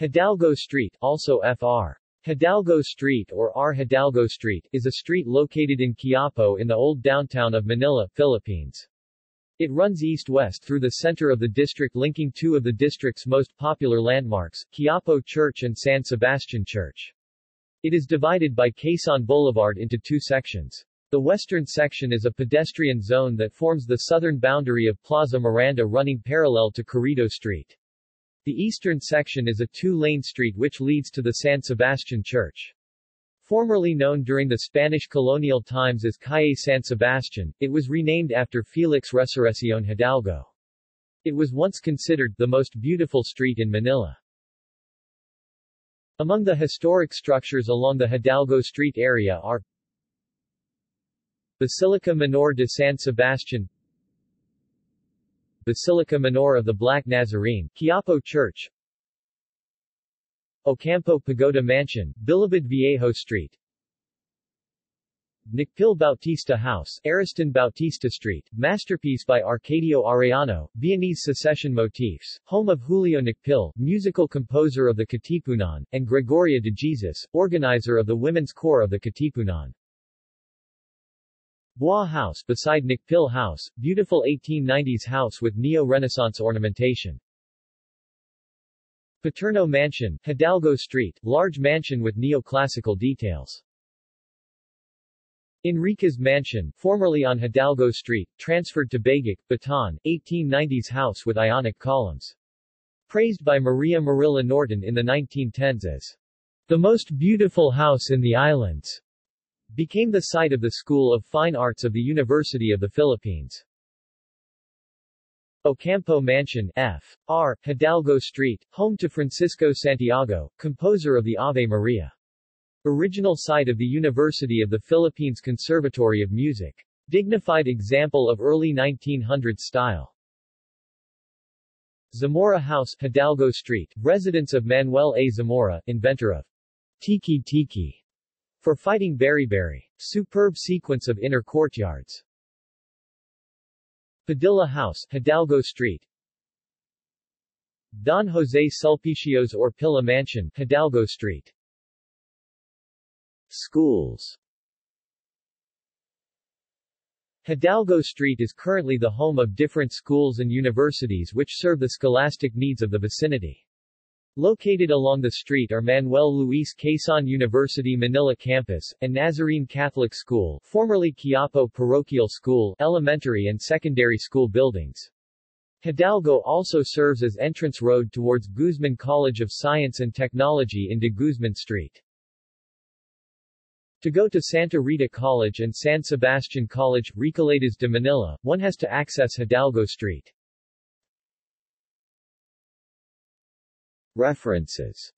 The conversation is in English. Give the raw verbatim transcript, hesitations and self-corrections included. Hidalgo Street, also Fr. Hidalgo Street or R. Hidalgo Street, is a street located in Quiapo in the old downtown of Manila, Philippines. It runs east-west through the center of the district, linking two of the district's most popular landmarks, Quiapo Church and San Sebastian Church. It is divided by Quezon Boulevard into two sections. The western section is a pedestrian zone that forms the southern boundary of Plaza Miranda running parallel to Carriedo Street. The eastern section is a two-lane street which leads to the San Sebastian Church. Formerly known during the Spanish colonial times as Calle San Sebastian, it was renamed after Félix Resurrección Hidalgo. It was once considered the most beautiful street in Manila. Among the historic structures along the Hidalgo Street area are Basilica Minore de San Sebastian, Basilica Minore of the Black Nazarene, Quiapo Church, Ocampo Pagoda Mansion, Bilibid Viejo Street, Nakpil-Bautista House, Ariston Bautista Street, masterpiece by Arcadio Arellano, Viennese secession motifs, home of Julio Nakpil, musical composer of the Katipunan, and Gregoria De Jesus, organizer of the Women's Corps of the Katipunan. Bois House, beside Nakpil House, beautiful eighteen nineties house with neo-Renaissance ornamentation. Paterno Mansion, Hidalgo Street, large mansion with neoclassical details. Enriquez Mansion, formerly on Hidalgo Street, transferred to Baguik, Batan, eighteen nineties house with Ionic columns. Praised by Maria Marilla Norton in the nineteen tens as the most beautiful house in the islands. Became the site of the School of Fine Arts of the University of the Philippines. Ocampo Mansion, F R Hidalgo Street, home to Francisco Santiago, composer of the Ave Maria. Original site of the University of the Philippines Conservatory of Music. Dignified example of early nineteen hundreds style. Zamora House, Hidalgo Street, residence of Manuel A. Zamora, inventor of Tiki Tiki. For fighting Beriberi. Superb sequence of inner courtyards. Padilla House, Hidalgo Street, Don Jose Sulpicio's Orpilla Mansion, Hidalgo Street. Schools. Hidalgo Street is currently the home of different schools and universities which serve the scholastic needs of the vicinity. Located along the street are Manuel Luis Quezon University Manila Campus, and Nazarene Catholic School, formerly Quiapo Parochial School, elementary and secondary school buildings. Hidalgo also serves as entrance road towards Guzman College of Science and Technology into Guzman Street. To go to Santa Rita College and San Sebastian College, Recoletas de Manila, one has to access Hidalgo Street. References.